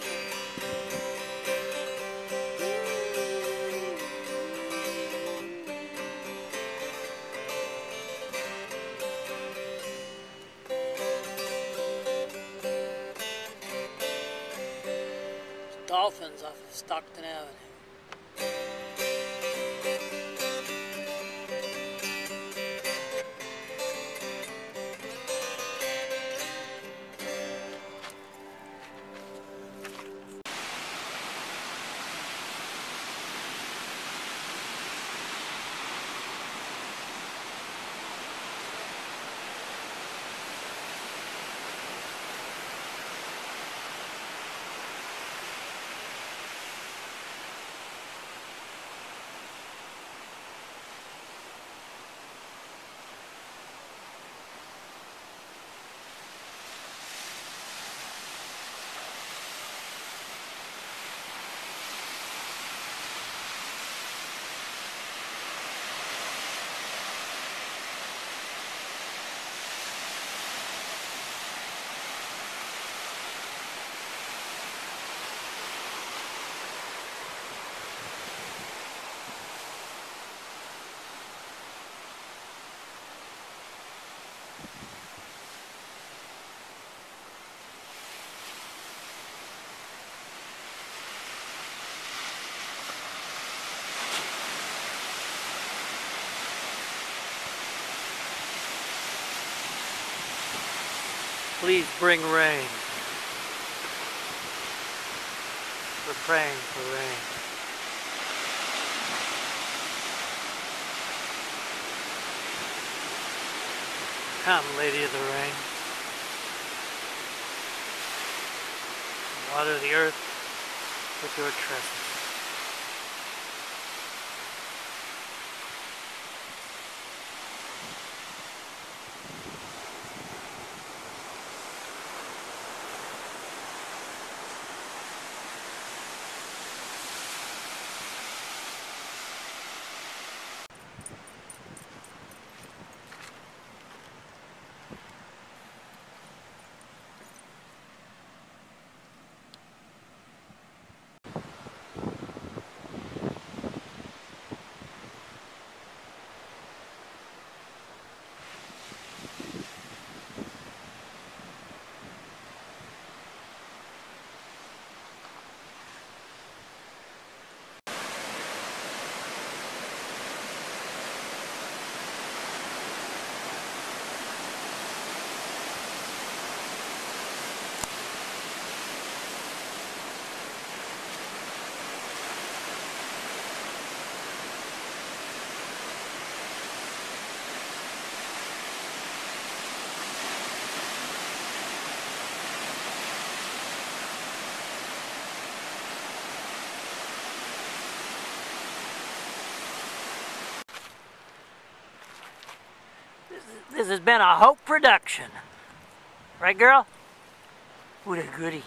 off. Dolphins off of Stockton Avenue. Please bring rain. We're praying for rain. Come, Lady of the Rain. Water the earth with your tresses. This has been a Hope production. Right, girl? What a goodie.